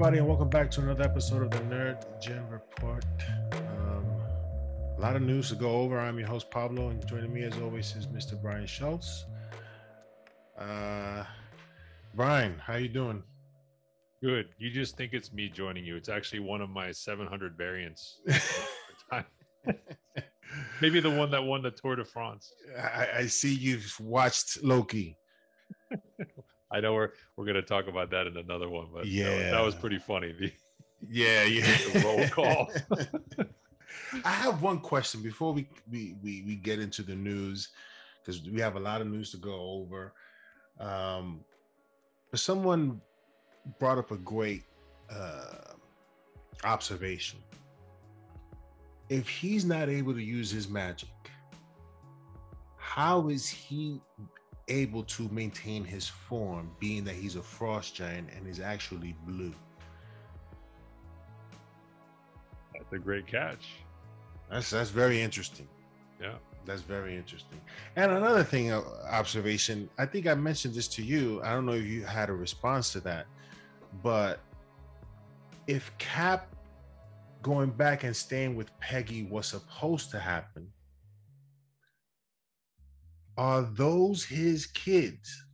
everybody, and welcome back to another episode of the Nerd Gen Report. A lot of news to go over. I'm your host, Pablo, and joining me as always is Mr. Brian Schultz. Brian, how you doing? Good. You just think it's me joining you. It's actually one of my 700 variants. Maybe the one that won the Tour de France. I see you've watched Loki. I know we're going to talk about that in another one, but yeah, that was pretty funny. The roll call. I have one question before we get into the news, because we have a lot of news to go over. Someone brought up a great observation. If he's not able to use his magic, how is he able to maintain his form, being that he's a frost giant and is actually blue? That's a great catch. That's very interesting. Yeah, that's very interesting. And another thing, observation, I think I mentioned this to you. I don't know if you had a response to that, but if Cap going back and staying with Peggy was supposed to happen, are those his kids?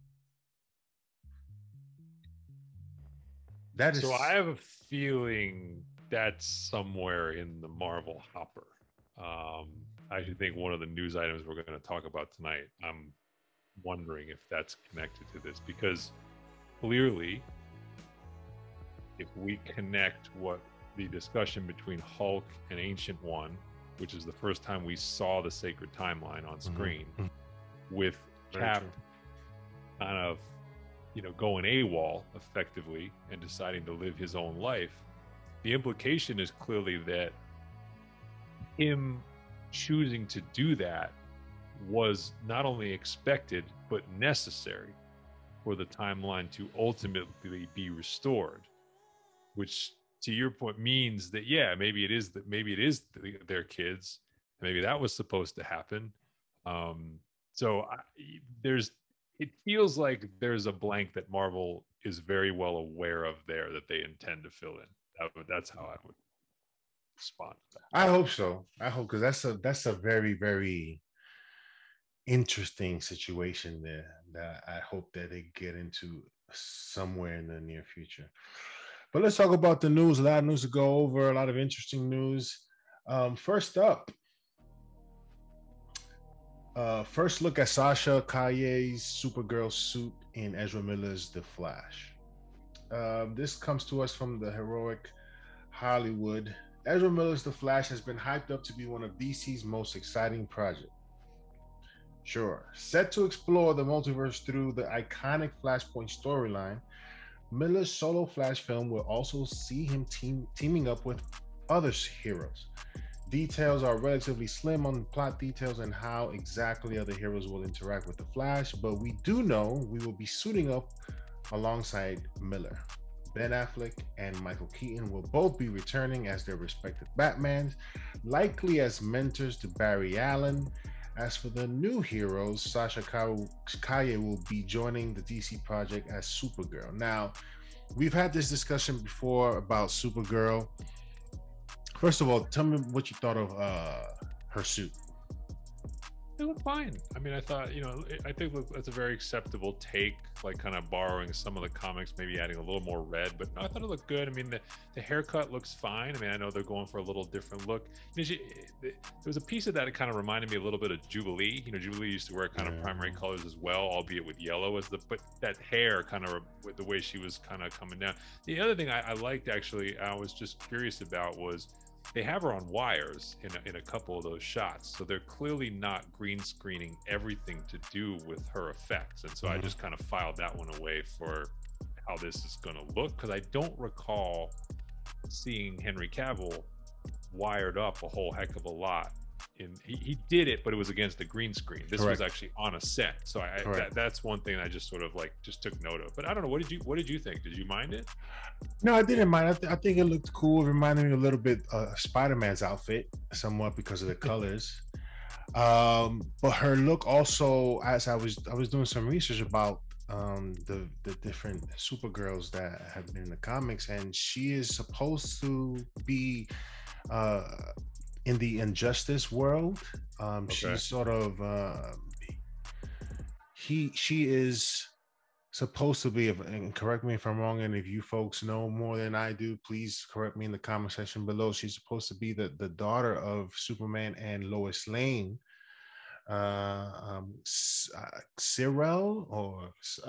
That is. So I have a feeling that's somewhere in the Marvel hopper. I actually think one of the news items we're going to talk about tonight, I'm wondering if that's connected to this, because clearly if we connect what the discussion between Hulk and Ancient One, which is the first time we saw the sacred timeline on screen, with Cap kind of, going AWOL effectively and deciding to live his own life, the implication is clearly that him choosing to do that was not only expected but necessary for the timeline to ultimately be restored, which to your point means that maybe it is their kids, maybe that was supposed to happen. It feels like there's a blank that Marvel is very well aware of there that they intend to fill in. That's how I would respond to that. I hope so. I hope, because that's a very, very interesting situation there that I hope that they get into somewhere in the near future. But let's talk about the news. A lot of news to go over, a lot of interesting news. First up, first look at Sasha Calle's Supergirl suit in Ezra Miller's The Flash. This comes to us from the Heroic Hollywood. Ezra Miller's The Flash has been hyped up to be one of DC's most exciting projects. Sure, set to explore the multiverse through the iconic Flashpoint storyline, Miller's solo Flash film will also see him teaming up with other heroes. Details are relatively slim on plot details and how exactly other heroes will interact with the Flash, but we do know we will be suiting up alongside Miller. Ben Affleck and Michael Keaton will both be returning as their respective Batmans, likely as mentors to Barry Allen. As for the new heroes, Sasha Calle will be joining the DC project as Supergirl. Now, we've had this discussion before about Supergirl. First of all, tell me what you thought of her suit. It looked fine. I mean, I thought, I think that's a very acceptable take, like kind of borrowing some of the comics, maybe adding a little more red, but no, I thought it looked good. I mean, the haircut looks fine. I mean, I know they're going for a little different look. There was a piece of that that kind of reminded me a little bit of Jubilee. Jubilee used to wear kind of primary colors as well, albeit with yellow as but that hair kind of with the way she was kind of coming down. The other thing I liked, actually, I was just curious about was, they have her on wires in a couple of those shots, so they're clearly not green screening everything to do with her effects, and so I just kind of filed that one away for how this is going to look, because I don't recall seeing Henry Cavill wired up a whole heck of a lot. He did it, but it was against the green screen. This was actually on a set, so that's one thing I just sort of just took note of. But I don't know, what did you think? Did you mind it? No, I didn't mind. I think it looked cool. It reminded me a little bit of Spider-Man's outfit, somewhat because of the colors. But her look also, as I was doing some research about the different Supergirls that have been in the comics, and she is supposed to be in the Injustice world. She's sort of she is supposed to be, and correct me if I'm wrong, and if you folks know more than I do, please correct me in the comment section below. She's supposed to be the daughter of Superman and Lois Lane. Cyril, or so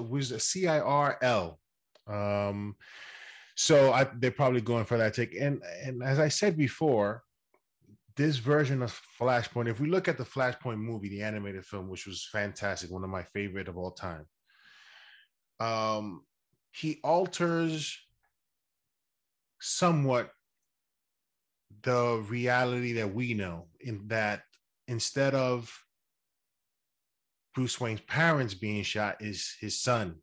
it was a C-I-R-L. So they're probably going for that take. And as I said before, this version of Flashpoint, if we look at the Flashpoint movie, the animated film, which was fantastic, one of my favorite of all time, he alters somewhat the reality that we know, in that instead of Bruce Wayne's parents being shot, is his son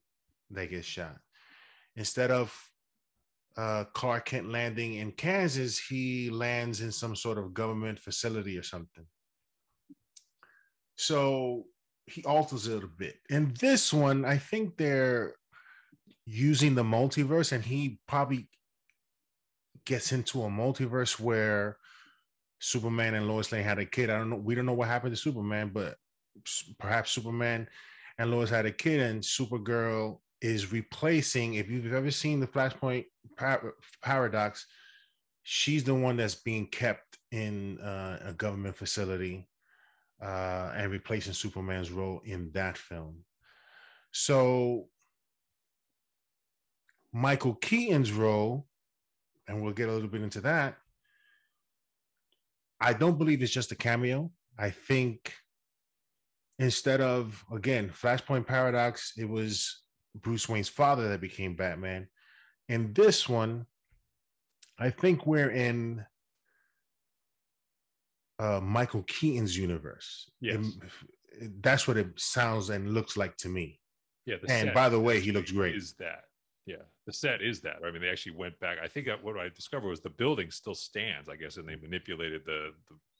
that gets shot. Instead of Clark Kent landing in Kansas, he lands in some sort of government facility or something. So he alters it a bit. In this one, I think they're using the multiverse, and he probably gets into a multiverse where Superman and Lois Lane had a kid. I don't know. We don't know what happened to Superman, but perhaps Superman and Lois had a kid, and Supergirl is replacing. If you've ever seen the Flashpoint Paradox, she's the one that's being kept in a government facility and replacing Superman's role in that film. So Michael Keaton's role, and we'll get a little bit into that, I don't believe it's just a cameo. I think instead of, again, Flashpoint Paradox, it was Bruce Wayne's father that became Batman. In this one, I think we're in Michael Keaton's universe. Yes. That's what it sounds and looks like to me. Yeah. And by the way, he looks great. Is that? Yeah, the set is that. I mean, they actually went back. I think that what I discovered was the building still stands, I guess, and they manipulated the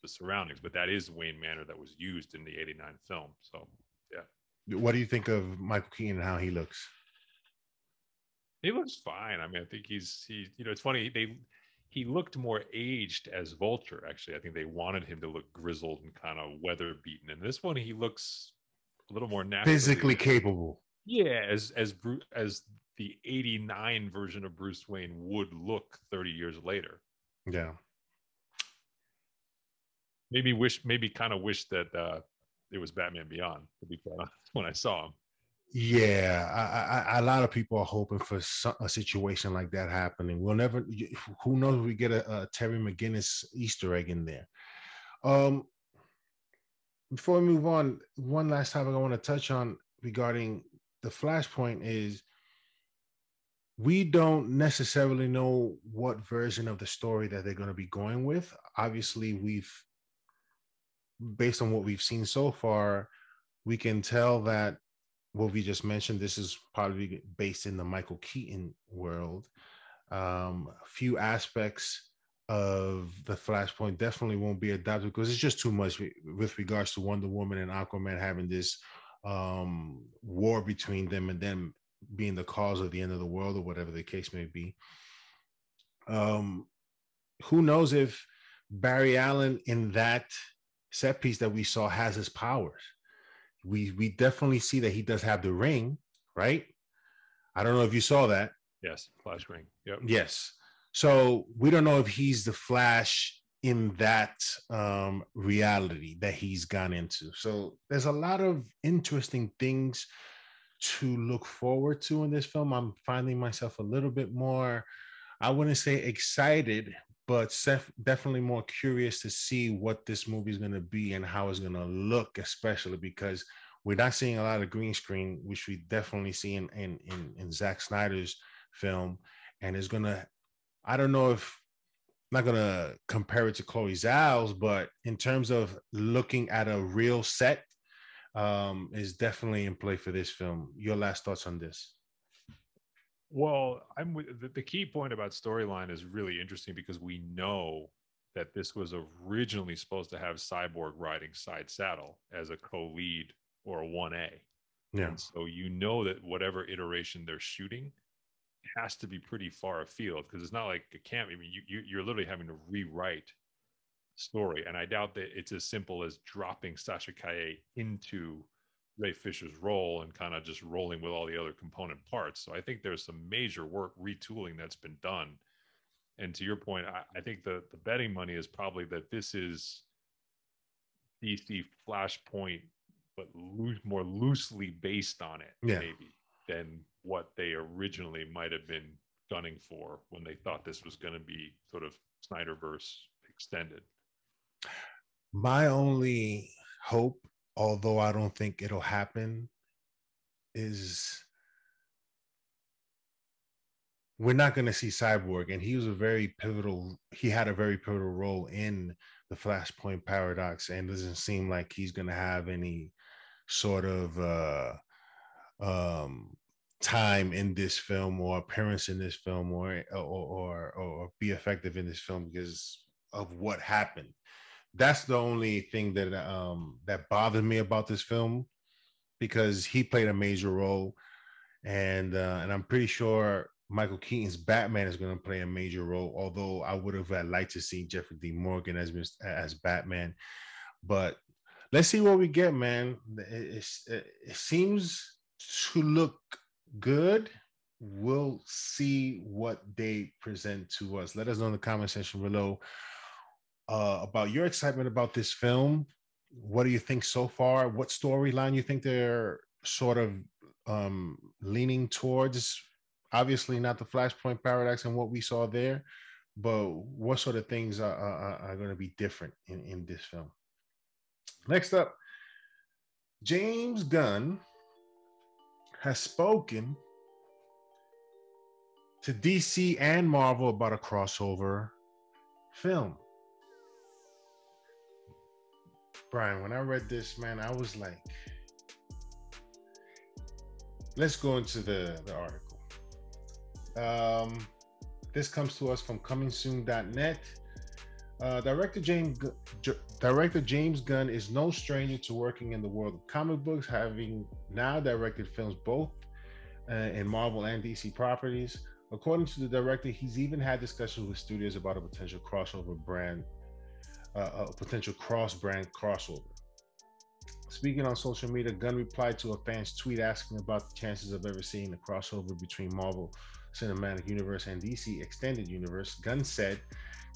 surroundings. But that is Wayne Manor that was used in the '89 film. So, yeah. What do you think of Michael Keaton and how he looks? He looks fine. I mean, I think he. You know, it's funny. He looked more aged as Vulture. Actually, I think they wanted him to look grizzled and kind of weather beaten. And this one, he looks a little more naturally physically capable. Yeah, as the '89 version of Bruce Wayne would look 30 years later. Yeah. Maybe kind of wish that it was Batman Beyond, to be quite honest, when I saw him. Yeah. A lot of people are hoping for a situation like that happening. We'll never, who knows if we get a Terry McGinnis Easter egg in there. Before we move on, one last topic I want to touch on regarding the Flashpoint is, we don't necessarily know what version of the story that they're going to be going with. Obviously, based on what we've seen so far, we can tell that what we just mentioned, this is probably based in the Michael Keaton world. A few aspects of the Flashpoint definitely won't be adopted because it's just too much with regards to Wonder Woman and Aquaman having this war between them and them being the cause of the end of the world or whatever the case may be. Who knows if Barry Allen in that set piece that we saw has his powers. We definitely see that he does have the ring, right? I don't know if you saw that. Yes, Flash ring. Yep. Yes. So we don't know if he's the Flash in that reality that he's gone into. So there's a lot of interesting things to look forward to in this film. I'm finding myself a little bit more, I wouldn't say excited, but definitely more curious to see what this movie is going to be and how it's going to look, especially because we're not seeing a lot of green screen, which we definitely see in Zack Snyder's film. And it's going to, I don't know if, I'm not going to compare it to Chloe Zhao's, but in terms of looking at a real set, is definitely in play for this film. Your last thoughts on this? Well, the key point about storyline is really interesting because we know that this was originally supposed to have Cyborg riding side saddle as a co-lead or a 1A. Yeah. And so you know that whatever iteration they're shooting has to be pretty far afield, because it's not like a camp. I mean, you're literally having to rewrite the story, and I doubt that it's as simple as dropping Sasha Calle into Ray Fisher's role and kind of just rolling with all the other component parts. So I think there's some major work retooling that's been done. And to your point, I think the betting money is probably that this is DC Flashpoint, but more loosely based on it, maybe, than what they originally might have been gunning for when they thought this was going to be sort of Snyderverse extended. My only hope, although I don't think it'll happen, is we're not going to see Cyborg. And he had a very pivotal role in the Flashpoint Paradox, and doesn't seem like he's going to have any sort of time in this film, or appearance in this film, or be effective in this film because of what happened. That's the only thing that that bothered me about this film, because he played a major role, and I'm pretty sure Michael Keaton's Batman is going to play a major role. Although I would have liked to see Jeffrey D. Morgan as Batman, but let's see what we get, man. It seems to look good. We'll see what they present to us. Let us know in the comment section below about your excitement about this film. What do you think so far? What storyline you think they're sort of leaning towards? Obviously not the Flashpoint Paradox and what we saw there, but what sort of things are going to be different in this film? Next up, James Gunn has spoken to DC and Marvel about a crossover film. Brian, when I read this, man, I was like, let's go into the article. This comes to us from comingsoon.net. Director James Gunn is no stranger to working in the world of comic books, having now directed films both in Marvel and DC properties. According to the director, he's even had discussions with studios about a potential cross-brand crossover. Speaking on social media, Gunn replied to a fan's tweet asking about the chances of ever seeing a crossover between Marvel Cinematic Universe and DC Extended Universe. Gunn said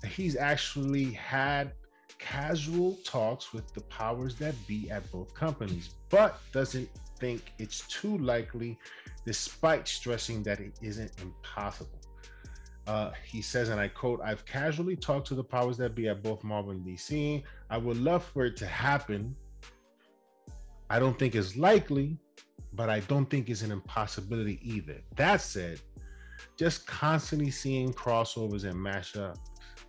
that he's actually had casual talks with the powers that be at both companies, but doesn't think it's too likely, despite stressing that it isn't impossible. He says, and I quote, "I've casually talked to the powers that be at both Marvel and DC. I would love for it to happen. I don't think it's likely, but I don't think it's an impossibility either. That said, just constantly seeing crossovers and mashups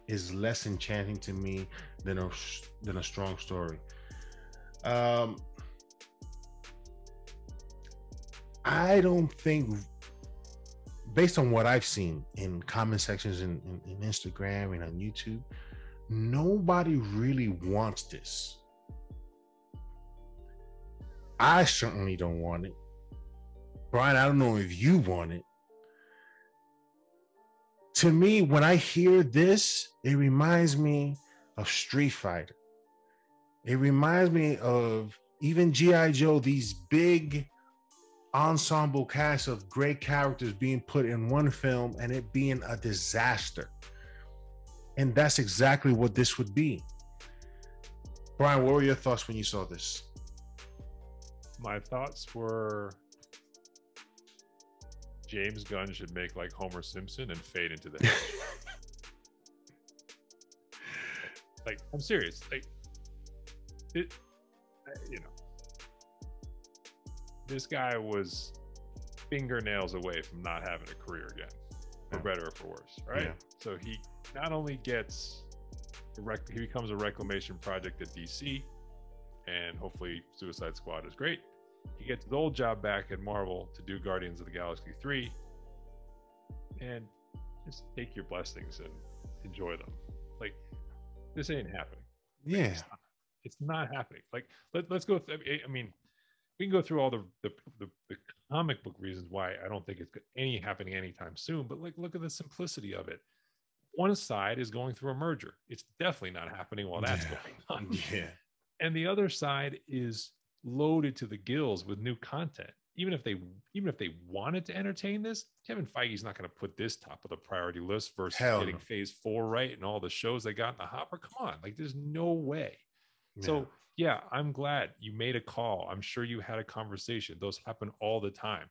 is less enchanting to me than a strong story." I don't think, based on what I've seen in comment sections in Instagram and on YouTube, nobody really wants this. I certainly don't want it. Brian, I don't know if you want it. To me, when I hear this, it reminds me of Street Fighter. It reminds me of even G.I. Joe, these big ensemble cast of great characters being put in one film and it being a disaster. And that's exactly what this would be. Brian, what were your thoughts when you saw this? My thoughts were, James Gunn should make like Homer Simpson and fade into the hedge. Like, I'm serious. Like, this guy was fingernails away from not having a career again, for better or for worse, right? Yeah. So he not only he becomes a reclamation project at DC, and hopefully Suicide Squad is great. He gets his old job back at Marvel to do Guardians of the Galaxy 3, and just take your blessings and enjoy them. Like, this ain't happening. Yeah. It's not happening. Like, let's go. I mean, we can go through all the comic book reasons why I don't think it's happening anytime soon. But like, look at the simplicity of it. One side is going through a merger. It's definitely not happening while that's going on. Yeah. And the other side is loaded to the gills with new content. Even if they wanted to entertain this, Kevin Feige's not going to put this top of the priority list versus getting phase 4 right and all the shows they got in the hopper. Come on, like there's no way. Yeah. So yeah, I'm glad you made a call. I'm sure you had a conversation. Those happen all the time.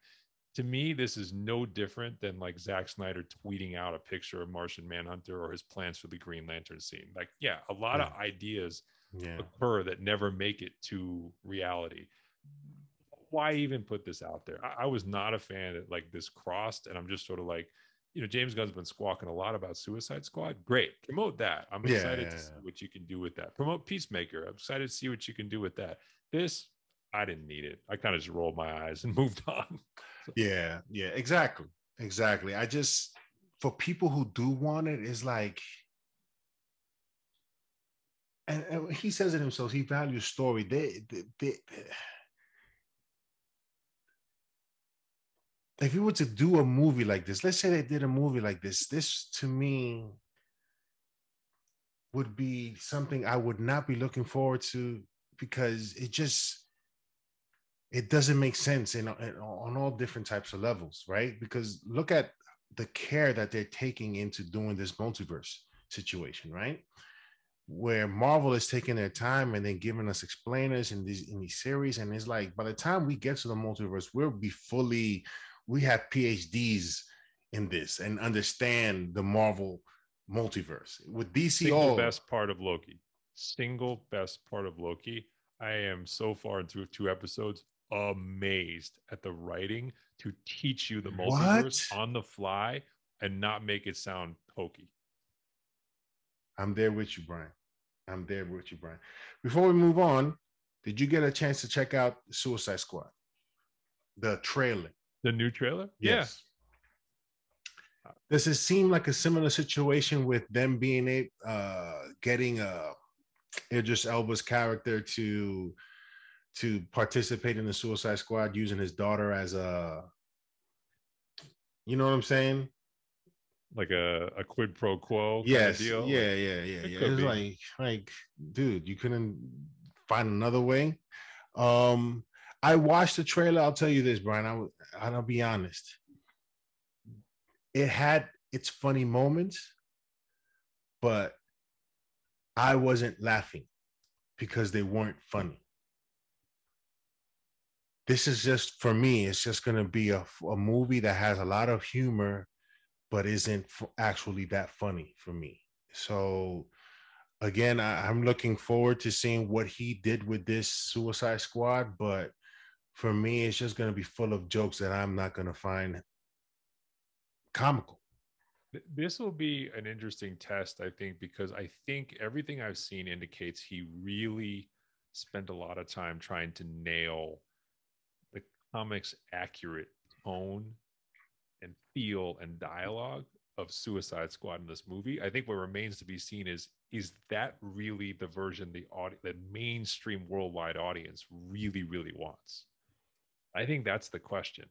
To me, this is no different than like Zack Snyder tweeting out a picture of Martian Manhunter or his plans for the Green Lantern scene. Like, yeah, a lot of ideas occur that never make it to reality. Why even put this out there? I was not a fan that like this crossed, and I'm just sort of like, you know, James Gunn's been squawking a lot about Suicide Squad. Great, promote that. I'm excited to see what you can do with that. Promote Peacemaker. I'm excited to see what you can do with that. This, I didn't need it. I kind of just rolled my eyes and moved on. So. Yeah, exactly. I just, for people who do want it, it's like, and he says it himself, he values story. They if you were to do a movie like this, let's say they did a movie like this, this to me would be something I would not be looking forward to, because it doesn't make sense on all different types of levels, right? Because look at the care that they're taking into doing this multiverse situation, right? Where Marvel is taking their time and then giving us explainers in these series. And it's like, by the time we get to the multiverse, we'll be fully... We have PhDs in this and understand the Marvel multiverse. With DC, Single best part of Loki. I am so far into 2 episodes amazed at the writing to teach you the multiverse on the fly and not make it sound pokey. I'm there with you, Brian. Before we move on, did you get a chance to check out Suicide Squad? The trailer. The new trailer? Yes. Yeah. Does it seem like a similar situation with them being getting Idris Elba's character to participate in the Suicide Squad using his daughter as a, you know what I'm saying? Like a quid pro quo kind of deal? Yeah. It's like, dude, you couldn't find another way? I watched the trailer. I'll tell you this, Brian. I'll be honest. It had its funny moments, but I wasn't laughing because they weren't funny. This is just, for me, it's just going to be a movie that has a lot of humor, but isn't actually that funny for me. So... Again, I'm looking forward to seeing what he did with this Suicide Squad, but for me, it's just going to be full of jokes that I'm not going to find comical. This will be an interesting test, I think, because I think everything I've seen indicates he really spent a lot of time trying to nail the comics' accurate tone and feel and dialogue of Suicide Squad in this movie. I think what remains to be seen is that really the version the mainstream worldwide audience really, really wants? I think that's the question.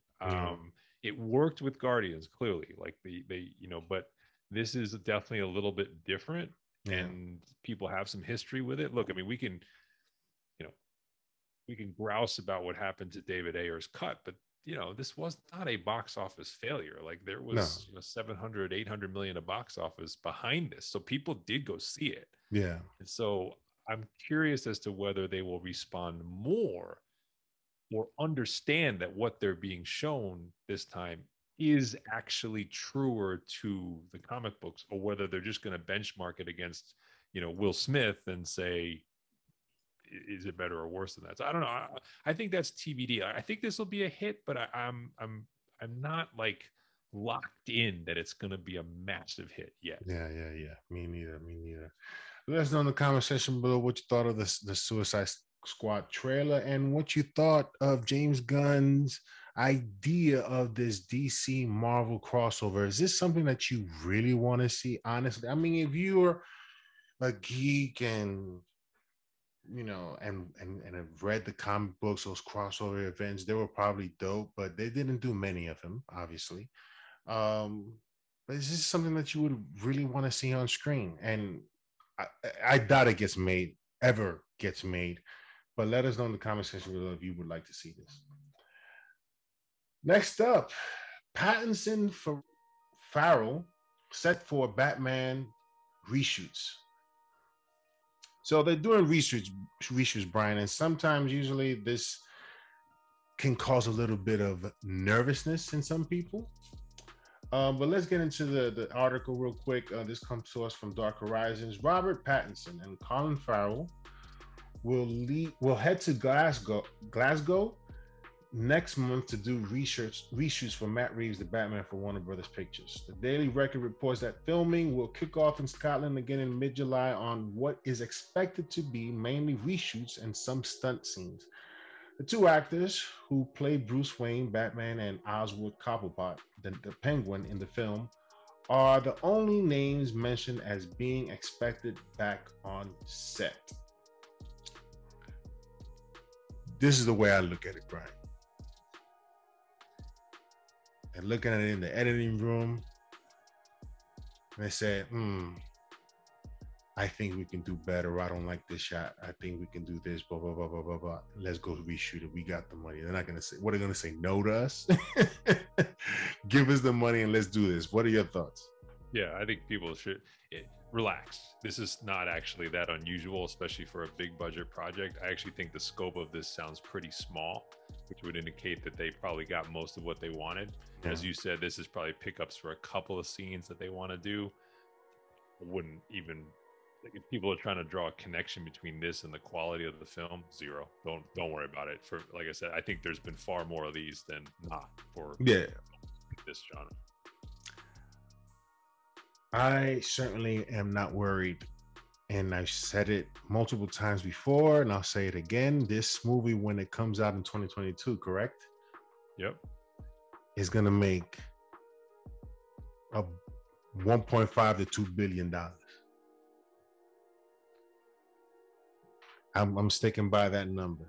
It worked with Guardians, clearly, like they you know, but this is definitely a little bit different, and people have some history with it. Look, I mean, we can grouse about what happened to David Ayer's cut, but you know, this was not a box office failure. Like there was $700-800 million a box office behind this, so people did go see it. Yeah, and so I'm curious as to whether they will respond more or understand that what they're being shown this time is actually truer to the comic books, or whether they're just going to benchmark it against, you know, Will Smith and say, is it better or worse than that? So I don't know. I think that's TBD. I think this will be a hit, but I'm not like locked in that it's going to be a massive hit yet. Yeah. Me neither. Let us know in the comment section below what you thought of the Suicide Squad trailer and what you thought of James Gunn's idea of this DC Marvel crossover. Is this something that you really want to see? Honestly, I mean, if you're a geek and you know, and I've read the comic books, those crossover events, they were probably dope, but they didn't do many of them, obviously. But it's just something that you would really want to see on screen. And I doubt it ever gets made. But let us know in the comment section below if you would like to see this. Next up, Pattinson for Farrell set for Batman reshoots. So they're doing reshoots, Brian, and sometimes usually this can cause a little bit of nervousness in some people. But let's get into the article real quick. This comes to us from Dark Horizons. Robert Pattinson and Colin Farrell will head to Glasgow next month to do reshoots for Matt Reeves' The Batman for Warner Brothers Pictures. The Daily Record reports that filming will kick off in Scotland again in mid-July on what is expected to be mainly reshoots and some stunt scenes. The two actors who play Bruce Wayne, Batman, and Oswald Cobblepot, the Penguin in the film, are the only names mentioned as being expected back on set. This is the way I look at it, Brian. They're looking at it in the editing room, and they said, I think we can do better. I don't like this shot. I think we can do this, blah, blah, blah, blah, blah, blah. Let's go reshoot it. We got the money. They're not going to say, what are they going to say? No to us? Give us the money and let's do this. What are your thoughts? Yeah, I think people should relax. This is not actually that unusual, especially for a big budget project. I actually think the scope of this sounds pretty small, which would indicate that they probably got most of what they wanted. Yeah. As you said, this is probably pickups for a couple of scenes that they want to do. Wouldn't even... If people are trying to draw a connection between this and the quality of the film, zero. Don't worry about it. For like I said, I think there's been far more of these than not for this genre. I certainly am not worried, and I've said it multiple times before, and I'll say it again. This movie, when it comes out in 2022, correct? Yep. Is going to make a $1.5 to $2 billion. I'm sticking by that number.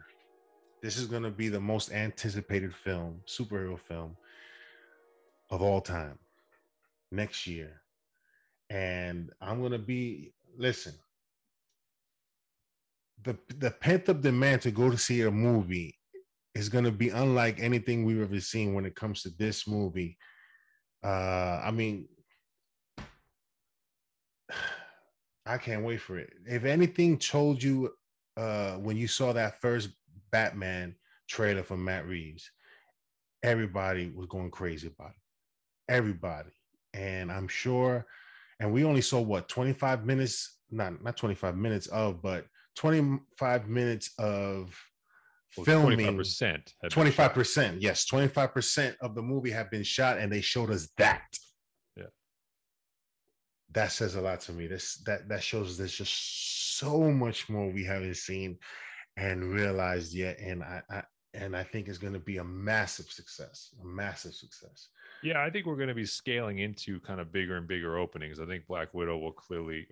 This is going to be the most anticipated film, superhero film of all time next year. And I'm going to be, listen, the pent-up demand to go to see a movie is going to be unlike anything we've ever seen when it comes to this movie. I mean, I can't wait for it. If anything told you when you saw that first Batman trailer from Matt Reeves, everybody was going crazy about it. Everybody. And I'm sure, and we only saw what, 25 minutes, not 25 minutes of, but 25 minutes of filming. 25%. Yes. 25% of the movie had been shot, and they showed us that. That says a lot to me. That shows there's just so much more we haven't seen and realized yet. And I think it's going to be a massive success. Yeah, I think we're going to be scaling into kind of bigger and bigger openings. I think Black Widow will clearly,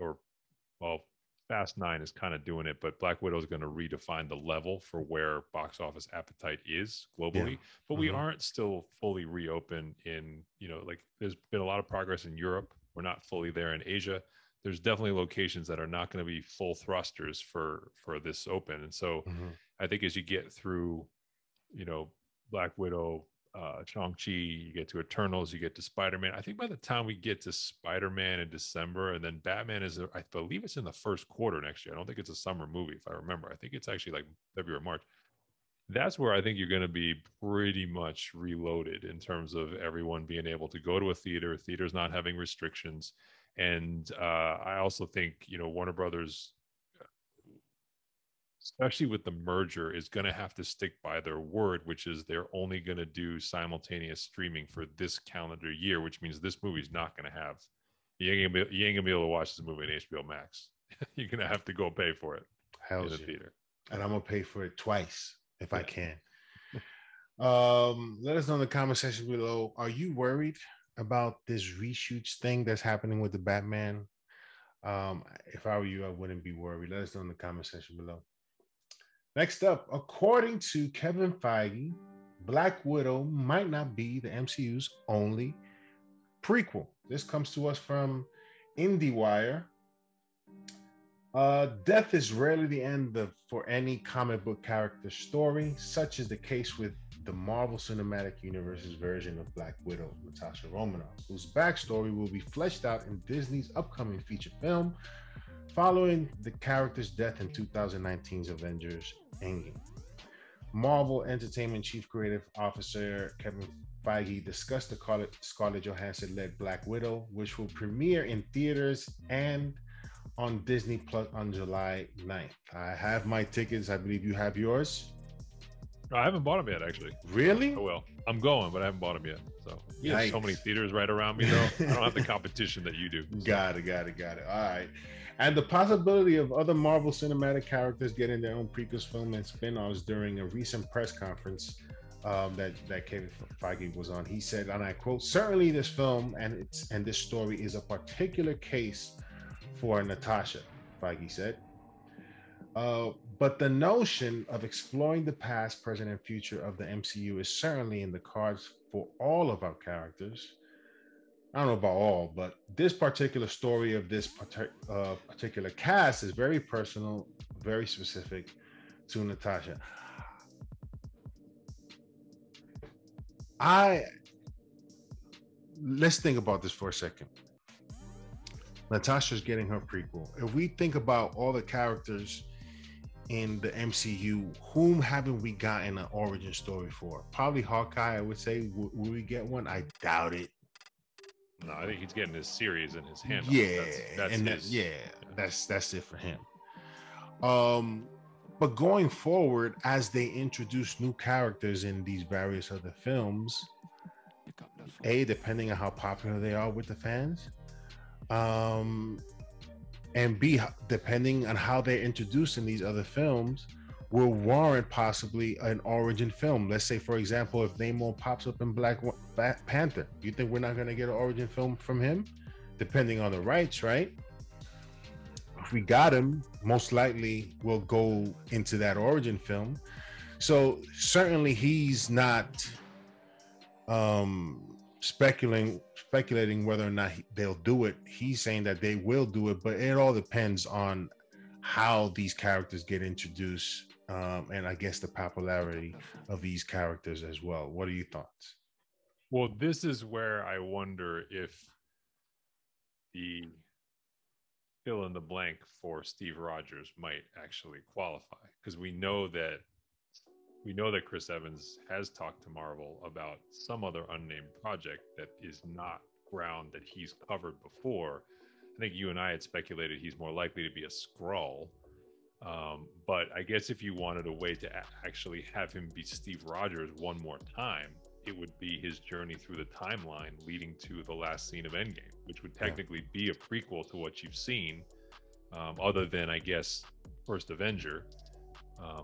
Fast 9 is kind of doing it, but Black Widow is going to redefine the level for where box office appetite is globally. Yeah. But we aren't still fully reopened in, there's been a lot of progress in Europe. We're not fully there in Asia. There's definitely locations that are not going to be full thrusters for this open. And so I think as you get through, Black Widow, Shang-Chi, you get to Eternals, you get to Spider-Man. I think by the time we get to Spider-Man in December, and then Batman is, I believe it's in the first quarter next year. I don't think it's a summer movie, if I remember. I think it's actually like February, March. That's where I think you're going to be pretty much reloaded in terms of everyone being able to go to a theater, theaters not having restrictions. And I also think, Warner Brothers, especially with the merger, is going to have to stick by their word, which is they're only going to do simultaneous streaming for this calendar year, which means this movie's not going to have, you ain't gonna be able to watch this movie on HBO Max. You're going to have to go pay for it in the theater. And I'm going to pay for it twice. If I can, let us know in the comment section below. Are you worried about this reshoots thing that's happening with the Batman? If I were you, I wouldn't be worried. Let us know in the comment section below. Next up, according to Kevin Feige, Black Widow might not be the MCU's only prequel. This comes to us from IndieWire. Death is rarely the end for any comic book character story, such is the case with the Marvel Cinematic Universe's version of Black Widow, Natasha Romanoff, whose backstory will be fleshed out in Disney's upcoming feature film following the character's death in 2019's Avengers Endgame. Marvel Entertainment Chief Creative Officer Kevin Feige discussed the Scarlett Johansson-led Black Widow, which will premiere in theaters and on Disney Plus on July 9th. I have my tickets. I believe you have yours. I haven't bought them yet, actually. Really? Oh, well, I'm going, but I haven't bought them yet. So, yeah, so many theaters right around me, though. I don't have the competition that you do. So. Got it. All right. And the possibility of other Marvel cinematic characters getting their own prequels film and spin-offs during a recent press conference that Kevin Feige was on. He said, and I quote, "Certainly this film and this story is a particular case for Natasha," Feige said. But the notion of exploring the past, present, and future of the MCU is certainly in the cards for all of our characters. I don't know about all, but this particular story of this particular cast is very personal, very specific to Natasha. Let's think about this for a second. Natasha's getting her prequel. If we think about all the characters in the MCU, whom haven't we gotten an origin story for? Probably Hawkeye, I would say. Will we get one? I doubt it. No, I think he's getting his series in his hand. Yeah, that's it for him. But going forward, as they introduce new characters in these various other films, depending on how popular they are with the fans, and B, depending on how they're introduced in these other films, will warrant possibly an origin film. Let's say, for example, if Namor pops up in Black Panther, you think we're not going to get an origin film from him? Depending on the rights, right? If we got him, most likely we'll go into that origin film. So certainly he's not speculating whether or not they'll do it. He's saying that they will do it, but it all depends on how these characters get introduced, and I guess the popularity of these characters as well. What are your thoughts? Well, this is where I wonder if the fill in the blank for Steve Rogers might actually qualify, because we know that Chris Evans has talked to Marvel about some other unnamed project that is not ground that he's covered before. I think you and I had speculated he's more likely to be a Skrull. But I guess if you wanted a way to actually have him be Steve Rogers one more time, it would be his journey through the timeline leading to the last scene of Endgame, which would technically be a prequel to what you've seen, other than, I guess, First Avenger.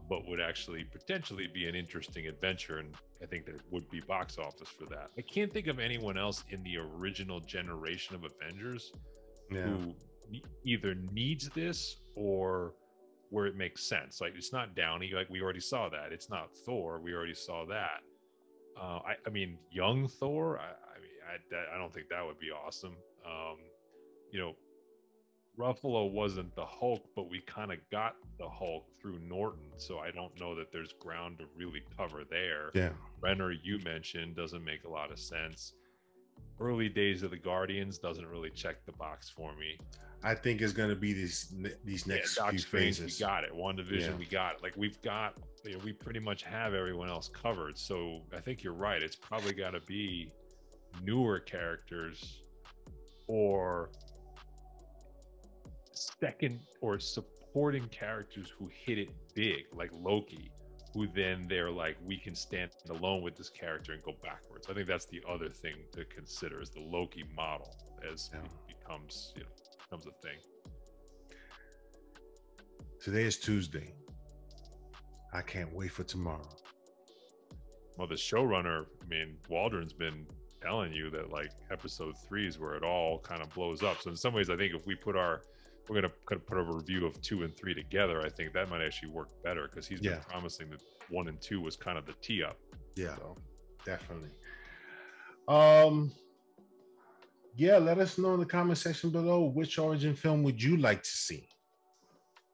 But would actually potentially be an interesting adventure, and I think there would be box office for that. I can't think of anyone else in the original generation of Avengers who either needs this or where it makes sense. Like, it's not Downey, like we already saw that. It's not Thor, we already saw that. I mean, young Thor, I don't think that would be awesome. Ruffalo wasn't the Hulk, but we kind of got the Hulk through Norton, so I don't know that there's ground to really cover there. Yeah, Renner, you mentioned, doesn't make a lot of sense. Early days of the Guardians doesn't really check the box for me. I think it's going to be these next few phases. We got it. WandaVision, we got it. Like, we've got, we pretty much have everyone else covered. So I think you're right. It's probably got to be newer characters or second or supporting characters who hit it big, like Loki, who then they're like, we can stand alone with this character and go backwards. I think that's the other thing to consider, is the Loki model as it becomes a thing. Today is Tuesday. I can't wait for tomorrow. Well, the showrunner, Waldron's been telling you that, like, episode 3 is where it all kind of blows up. So in some ways, I think if we put our we're going to kind of put a review of 2 and 3 together, I think that might actually work better, because he's been promising that 1 and 2 was kind of the tee up. Yeah, so. Definitely. Yeah, let us know in the comment section below, which origin film would you like to see?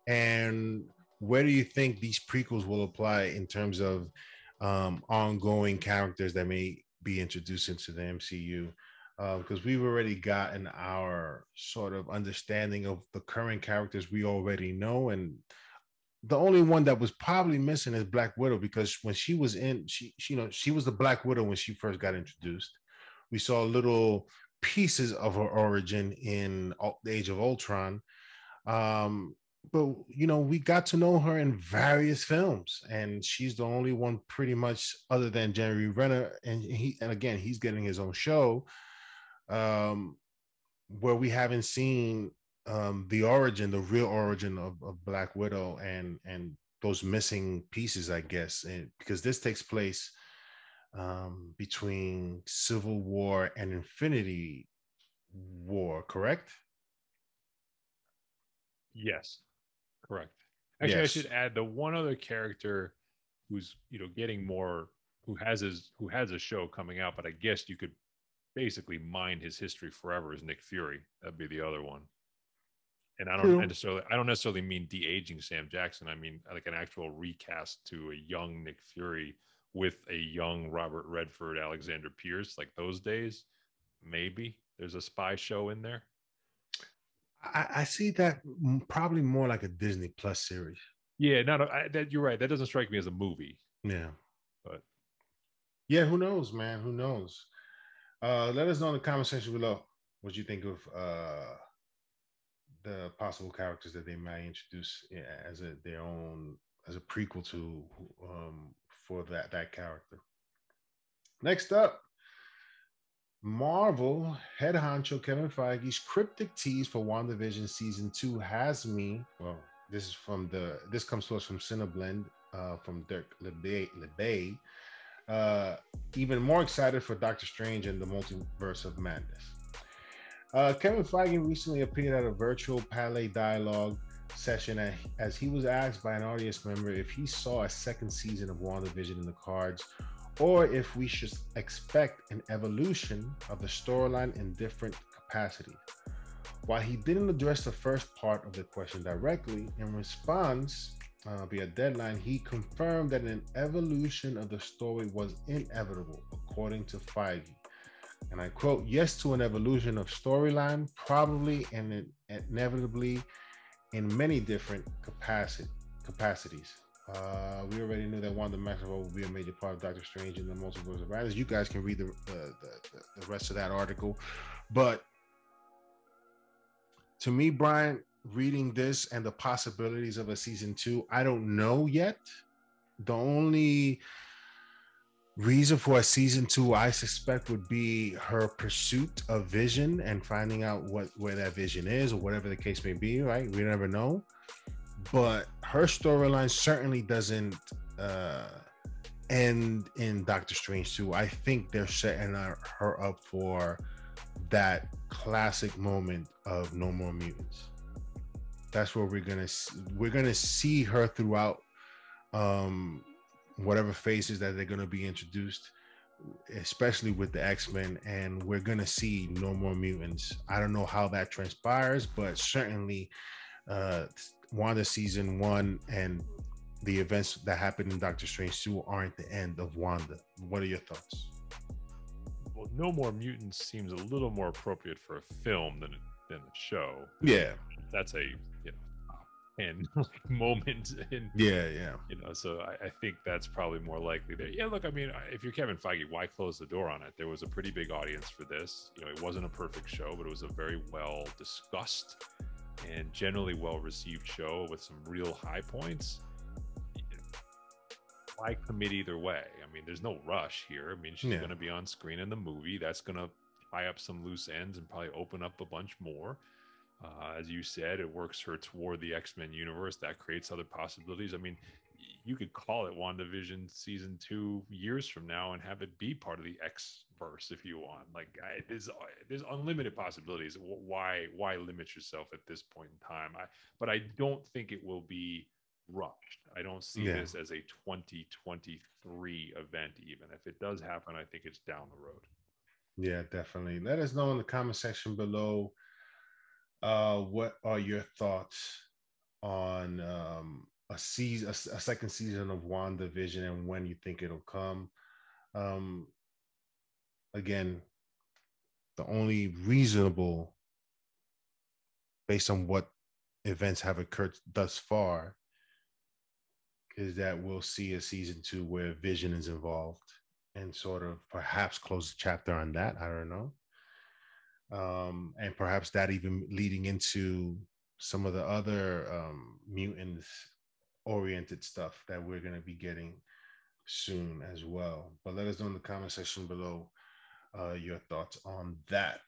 And where do you think these prequels will apply in terms of ongoing characters that may be introduced into the MCU? Because we've already gotten our sort of understanding of the current characters we already know. And the only one that was probably missing is Black Widow, because when she was in, she was the Black Widow when she first got introduced. We saw little pieces of her origin in the Age of Ultron. But, you know, we got to know her in various films, and she's the only one pretty much other than Jeremy Renner. And again, he's getting his own show where we haven't seen the origin, the real origin of Black Widow and those missing pieces, I guess, because this takes place between Civil War and Infinity War, correct? Yes, correct. Actually, yes. I should add the one other character who's, you know, getting more, who has a show coming out, but I guess you could basically mine his history forever, is Nick Fury. That'd be the other one. And I don't necessarily mean de-aging Sam Jackson. I mean like an actual recast to a young Nick Fury with a young Robert Redford, Alexander Pierce, like those days. Maybe there's a spy show in there. I see that probably more like a Disney Plus series. Yeah, no, you're right. That doesn't strike me as a movie. Yeah, but yeah, who knows, man? Who knows? Let us know in the comment section below what you think of the possible characters that they might introduce as a prequel to for that character. Next up. Marvel head honcho Kevin Feige's cryptic tease for WandaVision season 2 has me. Well, this comes to us from Cineblend, from Dirk LeBay. Even more excited for Doctor Strange and the Multiverse of Madness. Kevin Feige recently appeared at a virtual Palais dialogue session as he was asked by an audience member if he saw a second season of WandaVision in the cards, or if we should expect an evolution of the storyline in different capacities. While he didn't address the first part of the question directly, in response via Deadline, he confirmed that an evolution of the story was inevitable, according to Feige. And I quote, "Yes to an evolution of storyline, probably and inevitably in many different capacities. We already knew that Wanda Maximoff will be a major part of Doctor Strange and the Multiverse of Madness." You guys can read the rest of that article. But to me, Brian, reading this and the possibilities of a season 2, I don't know yet. The only reason for a season 2 I suspect would be her pursuit of Vision and finding out where that Vision is, or whatever the case may be, right? We never know. But her storyline certainly doesn't end in Doctor Strange 2. I think they're setting her up for that classic moment of No More Mutants. That's where we're gonna see her throughout whatever phases that they're gonna be introduced, especially with the X-Men, and we're gonna see No More Mutants. I don't know how that transpires, but certainly. Wanda season 1 and the events that happened in Doctor Strange 2 aren't the end of Wanda. What are your thoughts? Well, No More Mutants seems a little more appropriate for a film than a show. Yeah, that's a moment. And so I think that's probably more likely there. Yeah, look, I mean, if you're Kevin Feige, why close the door on it? There was a pretty big audience for this. You know, it wasn't a perfect show, but it was a very well discussed and generally well-received show with some real high points. Why commit either way? I mean, there's no rush here. I mean, she's going to be on screen in the movie. That's going to tie up some loose ends and probably open up a bunch more. As you said, it works her toward the X-Men universe. That creates other possibilities. I mean, you could call it WandaVision season 2 years from now and have it be part of the X-verse if you want. Like, there's unlimited possibilities. Why limit yourself at this point in time? But I don't think it will be rushed. I don't see this as a 2023 event even. If it does happen, I think it's down the road. Yeah, definitely. Let us know in the comment section below what are your thoughts on a second season of WandaVision and when you think it'll come. Again, the only reasonable, based on what events have occurred thus far, is that we'll see a season 2 where Vision is involved and sort of perhaps close the chapter on that. I don't know. And perhaps that even leading into some of the other mutants-oriented stuff that we're going to be getting soon as well. But let us know in the comment section below your thoughts on that.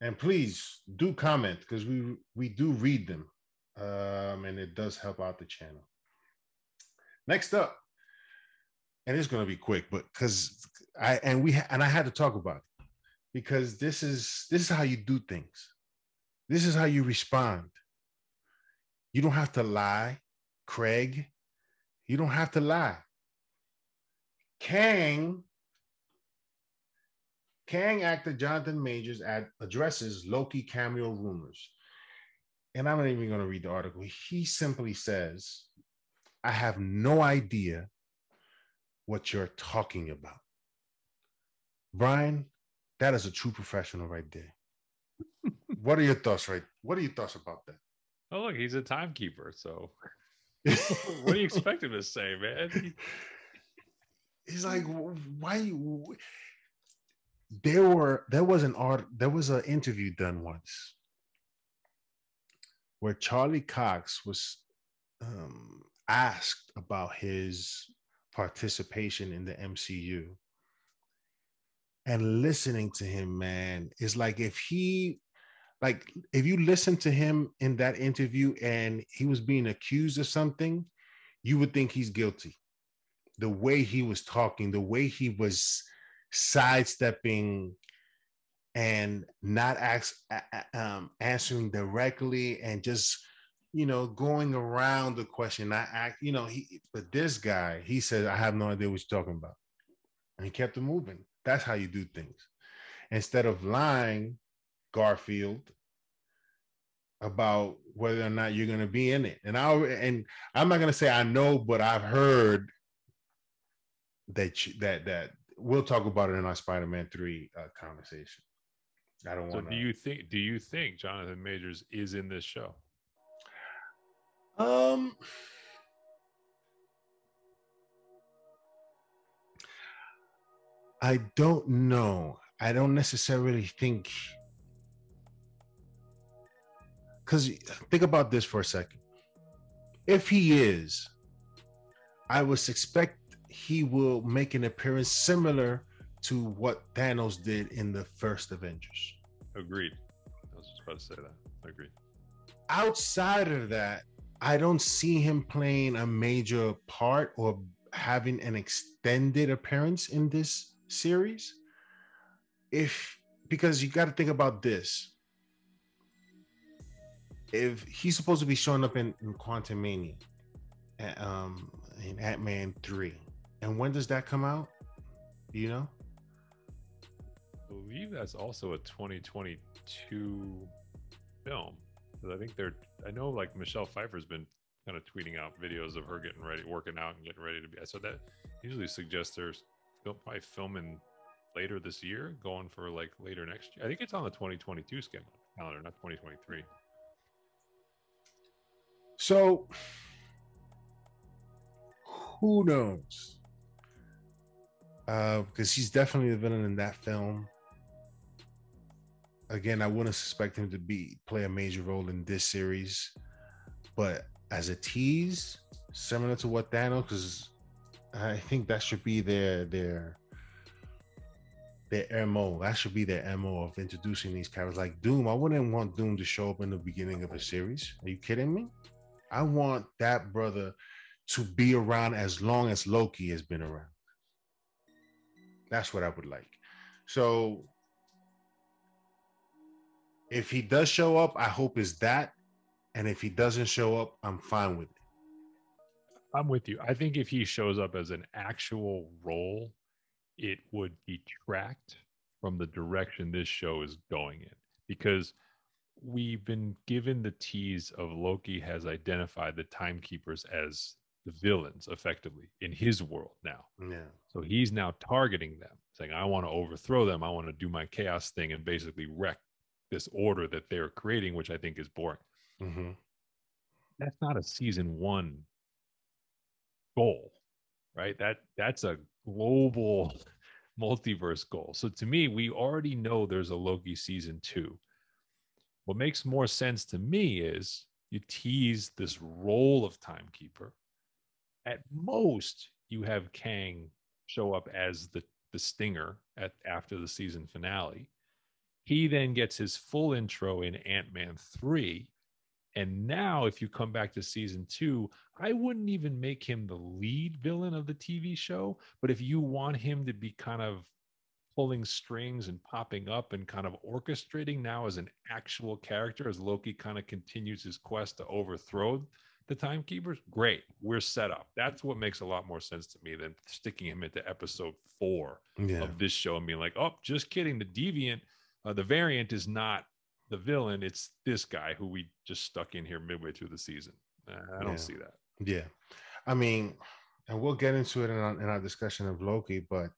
And please do comment, because we do read them. And it does help out the channel. Next up, and it's going to be quick, but because I had to talk about it, because this is how you do things. This is how you respond. You don't have to lie, Craig. You don't have to lie. Kang actor Jonathan Majors addresses Loki cameo rumors. And I'm not even going to read the article. He simply says, I have no idea what you're talking about. Brian, that is a true professional right there. What are your thoughts, right? What are your thoughts about that? Oh, look, he's a timekeeper. So what do you expect him to say, man? He's like, why? There was an interview done once where Charlie Cox was, asked about his participation in the MCU, and listening to him, man, is like if you listen to him in that interview and he was being accused of something, you would think he's guilty. The way he was talking, the way he was sidestepping and not answering directly and just, you know, going around the question. But this guy, he said, I have no idea what you're talking about. And he kept it moving. That's how you do things. Instead of lying, Garfield, about whether or not you're going to be in it. And I'm not going to say I know, but I've heard that we'll talk about it in our Spider-Man 3 conversation. I don't want to. Do you think Jonathan Majors is in this show? I don't know. I don't necessarily think, because think about this for a second. If he is, I would suspect he will make an appearance similar to what Thanos did in the first Avengers. Agreed. I was just about to say that. Agreed. Outside of that, I don't see him playing a major part or having an extended appearance in this series. Because you got to think about this. If he's supposed to be showing up in Quantumania, in Ant-Man 3. And when does that come out? Do you know? I believe that's also a 2022 film. I think I know, like, Michelle Pfeiffer's been kind of tweeting out videos of her getting ready, working out and getting ready to be. So that usually suggests there's probably filming later this year, going for like later next year. I think it's on the 2022 calendar, not 2023. So who knows? Because he's definitely the villain in that film. Again, I wouldn't suspect him to play a major role in this series, but as a tease, similar to what Thanos, because I think that should be their MO. That should be their MO of introducing these characters. Like Doom, I wouldn't want Doom to show up in the beginning of a series. Are you kidding me? I want that brother to be around as long as Loki has been around. That's what I would like. So if he does show up, I hope it's that. And if he doesn't show up, I'm fine with it. I'm with you. I think if he shows up as an actual role, it would detract from the direction this show is going in, because we've been given the tease of Loki has identified the timekeepers as the villains effectively in his world now. Yeah. So he's now targeting them, saying, I want to overthrow them. I want to do my chaos thing and basically wreck this order that they're creating, which I think is boring. Mm-hmm. That's not a season one goal, right? That's a global multiverse goal. So to me, we already know there's a Loki season two. What makes more sense to me is you tease this role of timekeeper. At most, you have Kang show up as the stinger after the season finale. He then gets his full intro in Ant-Man 3. And now if you come back to season two, I wouldn't even make him the lead villain of the TV show. But if you want him to be kind of pulling strings and popping up and kind of orchestrating now as an actual character, as Loki kind of continues his quest to overthrow the timekeepers, great, we're set up. That's what makes a lot more sense to me than sticking him into episode 4 of this show and being like, oh, just kidding, the deviant, the variant is not the villain, it's this guy who we just stuck in here midway through the season. I don't see that. Yeah, I mean, and we'll get into it in our discussion of Loki, but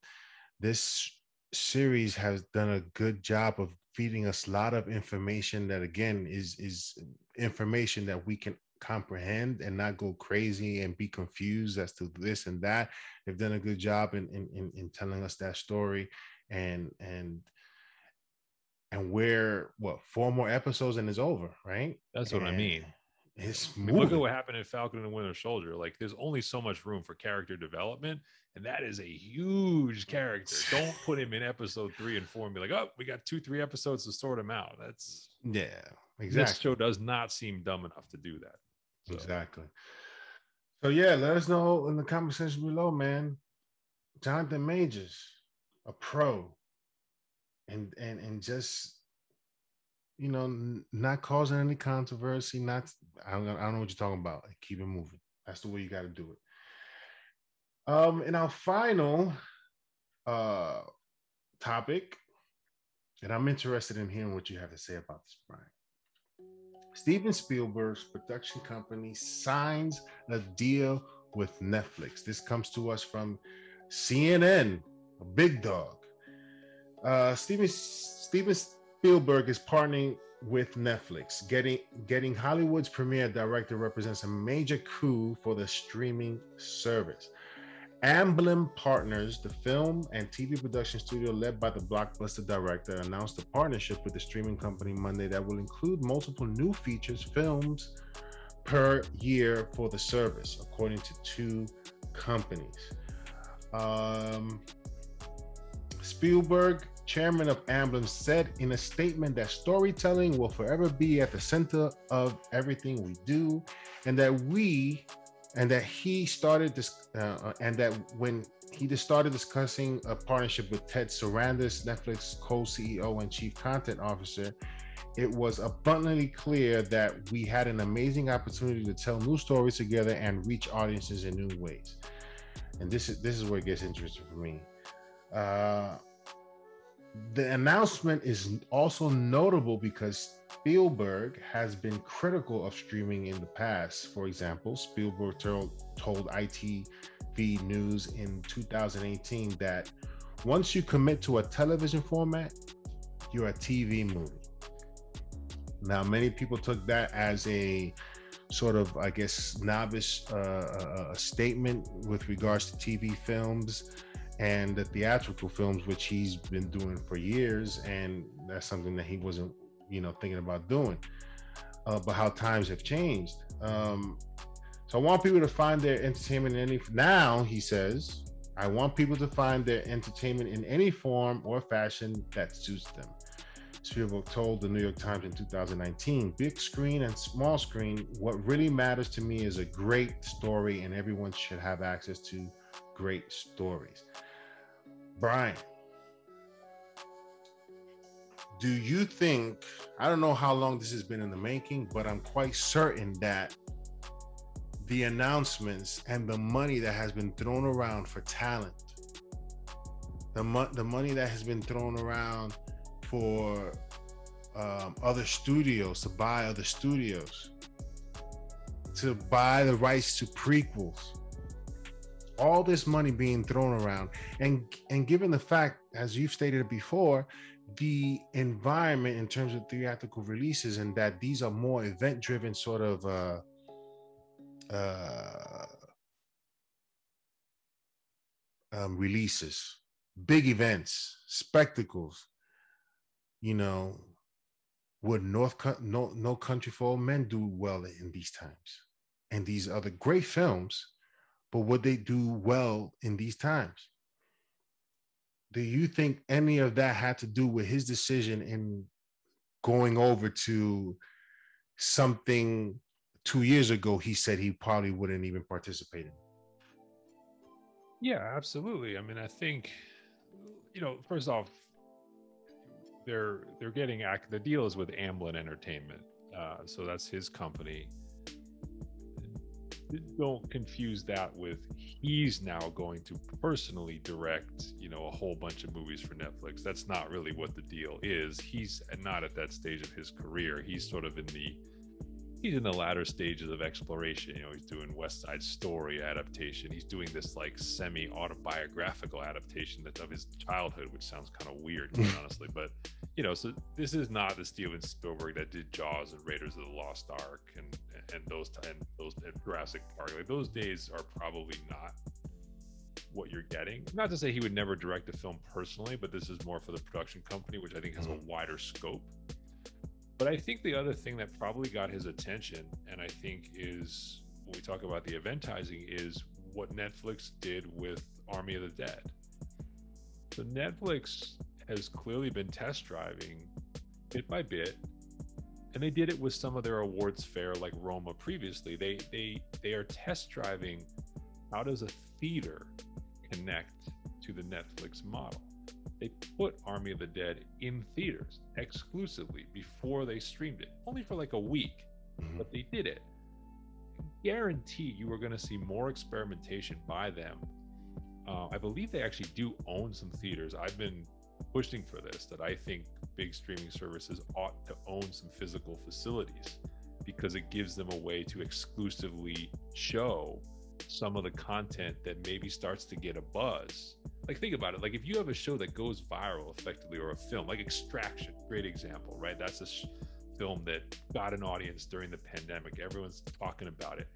this series has done a good job of feeding us a lot of information that, again, is information that we can comprehend and not go crazy and be confused as to this and that. They've done a good job in telling us that story, and we're, what, 4 more episodes and it's over, right? That's what I mean. It's moving. Look at what happened in Falcon and the Winter Soldier. Like, there's only so much room for character development, and that is a huge character. Don't put him in episode 3 and 4 and be like, oh, we got 2-3 episodes to sort him out. That's exactly. This show does not seem dumb enough to do that. So. Exactly. So yeah, let us know in the comment section below, man. Jonathan Majors, a pro, and just, you know, not causing any controversy. I don't know what you're talking about. Keep it moving. That's the way you got to do it. In our final topic, and I'm interested in hearing what you have to say about this, Brian. Steven Spielberg's production company signs a deal with Netflix. This comes to us from CNN, a big dog. Steven Spielberg is partnering with Netflix. Getting Hollywood's premier director represents a major coup for the streaming service. Amblin Partners, the film and TV production studio led by the blockbuster director, announced a partnership with the streaming company Monday that will include multiple new features films per year for the service, according to 2 companies. Spielberg, chairman of Amblin, said in a statement that storytelling will forever be at the center of everything we do, and that when he started discussing a partnership with Ted Sarandos, Netflix co-CEO and chief content officer, it was abundantly clear that we had an amazing opportunity to tell new stories together and reach audiences in new ways. And this is where it gets interesting for me. The announcement is also notable because Spielberg has been critical of streaming in the past. For example, Spielberg told ITV News in 2018 that once you commit to a television format, you're a TV movie. Now, many people took that as a sort of, I guess, novice statement with regards to TV films and the theatrical films, which he's been doing for years, and that's something that he wasn't, you know, thinking about doing, but how times have changed. So I want people to find their entertainment in any, now he says, I want people to find their entertainment in any form or fashion that suits them. Spielberg told the New York Times in 2019, "Big screen and small screen, what really matters to me is a great story, and everyone should have access to great stories." Brian, do you think, I don't know how long this has been in the making, but I'm quite certain that the announcements and the money that has been thrown around for talent, the money that has been thrown around for other studios, to buy other studios, to buy the rights to prequels, all this money being thrown around, and given the fact, as you've stated before, the environment in terms of theatrical releases, and that these are more event-driven sort of releases, big events, spectacles. You know, would No Country for Old Men do well in these times, and these other great films, but would they do well in these times? Do you think any of that had to do with his decision in going over to something 2 years ago he said he probably wouldn't even participate in? Yeah, absolutely. I mean, I think, you know, first off, they're getting the deal is with Amblin Entertainment, so that's his company. Don't confuse that with he's now going to personally direct, you know, a whole bunch of movies for Netflix. That's not really what the deal is. He's not at that stage of his career. He's sort of in the latter stages of exploration. You know, he's doing West Side Story adaptation. He's doing this like semi-autobiographical adaptation that's of his childhood, which sounds kind of weird, honestly. But you know, so this is not the Steven Spielberg that did Jaws and Raiders of the Lost Ark and Jurassic Park. Like, those days are probably not what you're getting. Not to say he would never direct a film personally, but this is more for the production company, which I think has a wider scope. But I think the other thing that probably got his attention, and I think is when we talk about the eventizing, is what Netflix did with Army of the Dead. So Netflix has clearly been test driving bit by bit, and they did it with some of their awards fair like Roma previously. They are test driving, how does a theater connect to the Netflix model? They put Army of the Dead in theaters exclusively before they streamed it, only for like a week, but they did it. I guarantee you are going to see more experimentation by them. I believe they actually do own some theaters. I've been pushing for this, that I think big streaming services ought to own some physical facilities, because it gives them a way to exclusively show some of the content that maybe starts to get a buzz. Like, think about it. Like, if you have a show that goes viral effectively, or a film like Extraction, great example, right? That's a film that got an audience during the pandemic. Everyone's talking about it.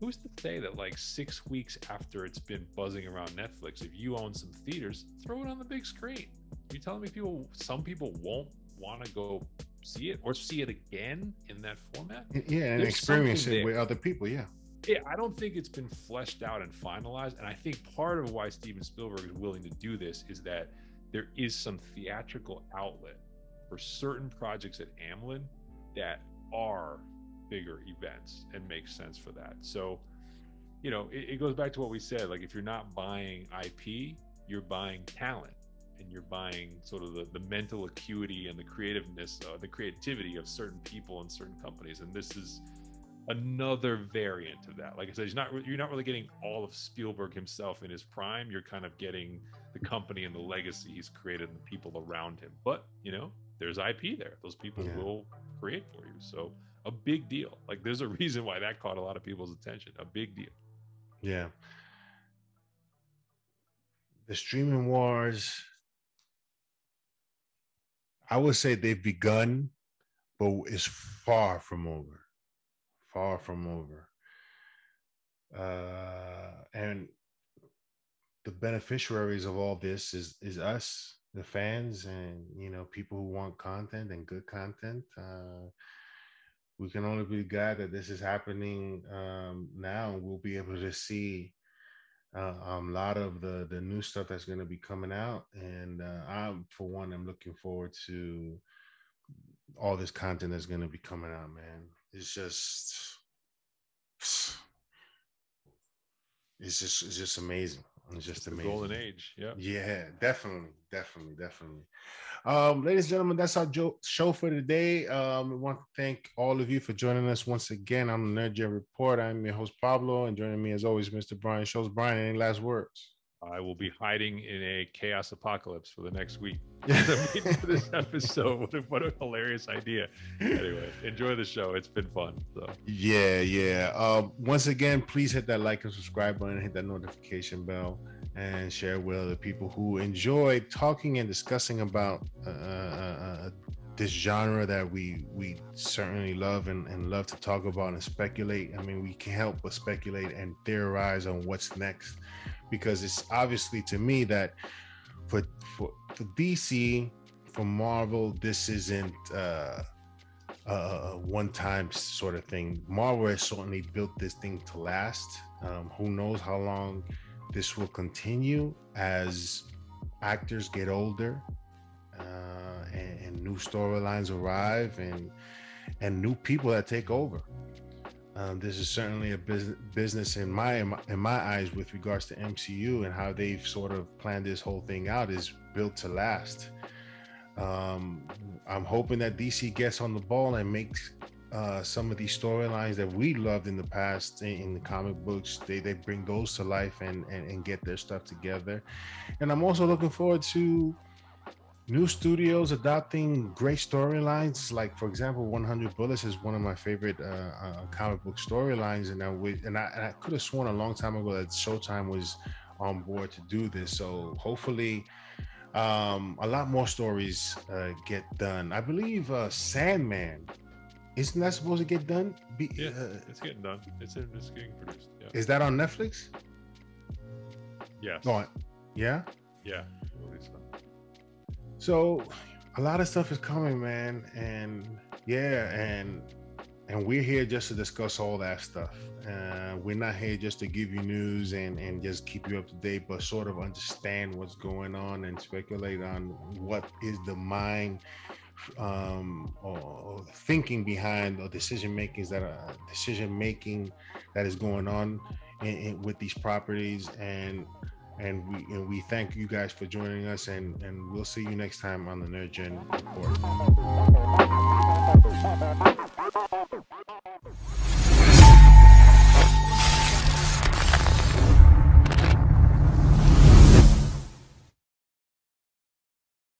Who's to say that like 6 weeks after it's been buzzing around Netflix, if you own some theaters, throw it on the big screen? You're telling me some people won't want to go see it, or see it again in that format? Yeah, and experience it with other people, yeah. Yeah, I don't think it's been fleshed out and finalized. And I think part of why Steven Spielberg is willing to do this is that there is some theatrical outlet for certain projects at Amblin that are bigger events and make sense for that. So, you know, it goes back to what we said. Like, if you're not buying IP, you're buying talent, and you're buying sort of the mental acuity and the creativeness, the creativity of certain people and certain companies. And this is another variant of that. Like I said, you're not really getting all of Spielberg himself in his prime. You're kind of getting the company and the legacy he's created and the people around him. But, you know, there's IP there. Those people will create for you. So a big deal. Like, there's a reason why that caught a lot of people's attention. A big deal. Yeah. The streaming wars, I would say they've begun, but it's far from over. Far from over. And the beneficiaries of all this is us, the fans, and, you know, people who want content and good content. We can only be glad that this is happening now. We'll be able to see a lot of the new stuff that's going to be coming out. And I, for one, am looking forward to all this content that's going to be coming out, man. It's just amazing. It's just amazing. Golden age. Yeah. Yeah, definitely. Definitely. Definitely. Ladies and gentlemen, that's our show for today. We want to thank all of you for joining us once again. I'm the Nerd Gen Report. I'm your host, Pablo, and joining me as always, Mr. Brian Schultz. Brian, any last words? I will be hiding in a chaos apocalypse for the next week. For this episode, what a hilarious idea. Anyway, enjoy the show. It's been fun. So. Yeah. Once again, please hit that like and subscribe button, hit that notification bell, and share with other people who enjoy talking and discussing about this genre that we certainly love and love to talk about and speculate. I mean, we can't help but speculate and theorize on what's next, because it's obviously to me that for DC, for Marvel, this isn't a one-time sort of thing. Marvel has certainly built this thing to last. Who knows how long this will continue as actors get older, and new storylines arrive, and new people that take over. This is certainly a business in my eyes with regards to MCU, and how they've sort of planned this whole thing out is built to last. I'm hoping that DC gets on the ball and makes some of these storylines that we loved in the past in the comic books. They bring those to life and get their stuff together. And I'm also looking forward to new studios adopting great storylines, like, for example, 100 Bullets is one of my favorite comic book storylines, and I could have sworn a long time ago that Showtime was on board to do this. So hopefully, a lot more stories get done. I believe Sandman, isn't that supposed to get done? It's getting done. It's getting produced. Yeah. Is that on Netflix? Yes. Oh, yeah. Yeah. So a lot of stuff is coming, man. And we're here just to discuss all that stuff. We're not here just to give you news and just keep you up to date, but sort of understand what's going on and speculate on what is the mind or thinking behind the decision making that is going on with these properties. And we thank you guys for joining us, and we'll see you next time on the Nerd Gen Report.